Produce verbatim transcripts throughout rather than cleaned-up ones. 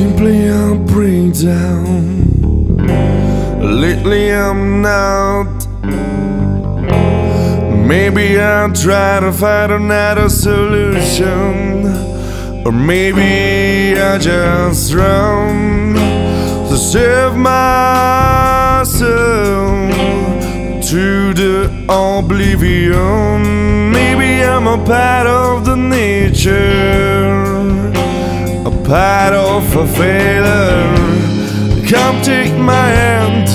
simply I break down. Lately I'm not. Maybe I'll try to find another solution, or maybe I just run to save myself to the oblivion. Maybe I'm a part of the nature, a part of a failure. Come take my hand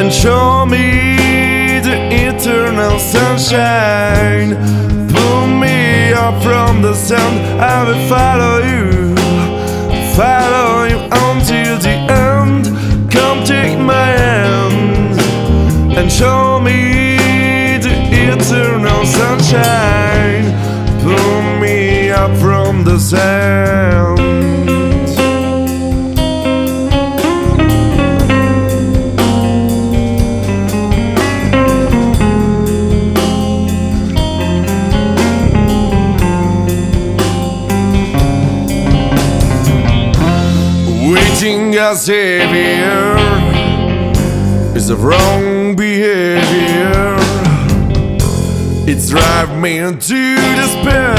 and show me eternal sunshine. Pull me up from the sand. I will follow you, follow you until the end. Come take my hand and show me the eternal sunshine. Pull me up from the sand. Waiting as savior is a wrong behavior. It drives me into despair,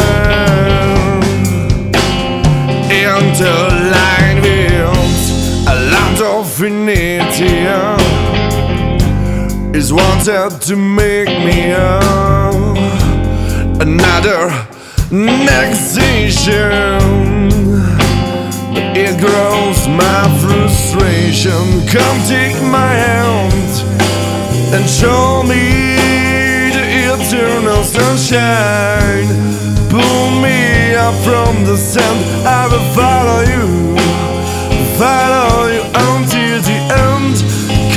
into line with a land of infinity is wanted to make me up another nexation. It grows my frustration. Come take my hand and show me the eternal sunshine. Pull me up from the sand. I will follow you, follow you until the end.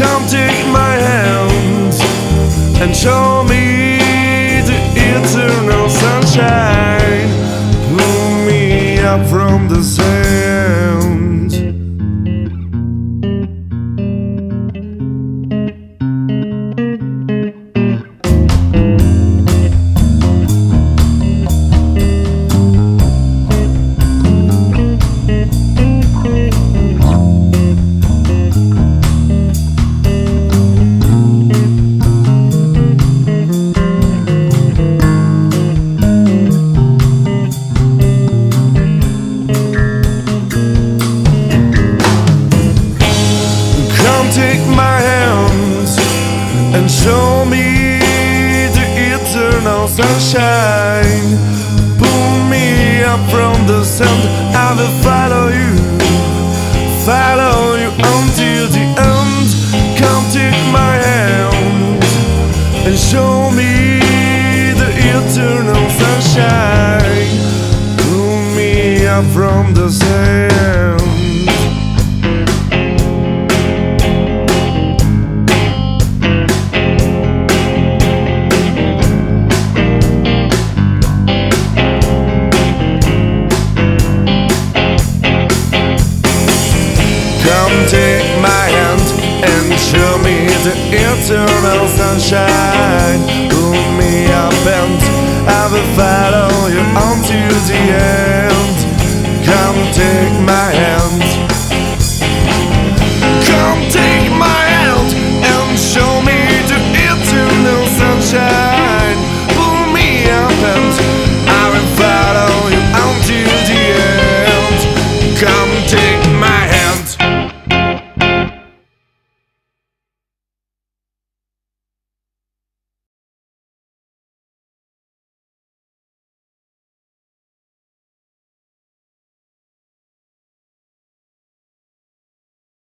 Come take my hand and show me the eternal sunshine. Pull me up from the sand. Take my hands and show me the eternal sunshine. Pull me up from the sand. I will follow you, follow you until the end. Come take my hand and show me the eternal sunshine. Pull me up from the sand. Take my hand and show me the eternal sunshine. Pull me up and I will follow you until the end.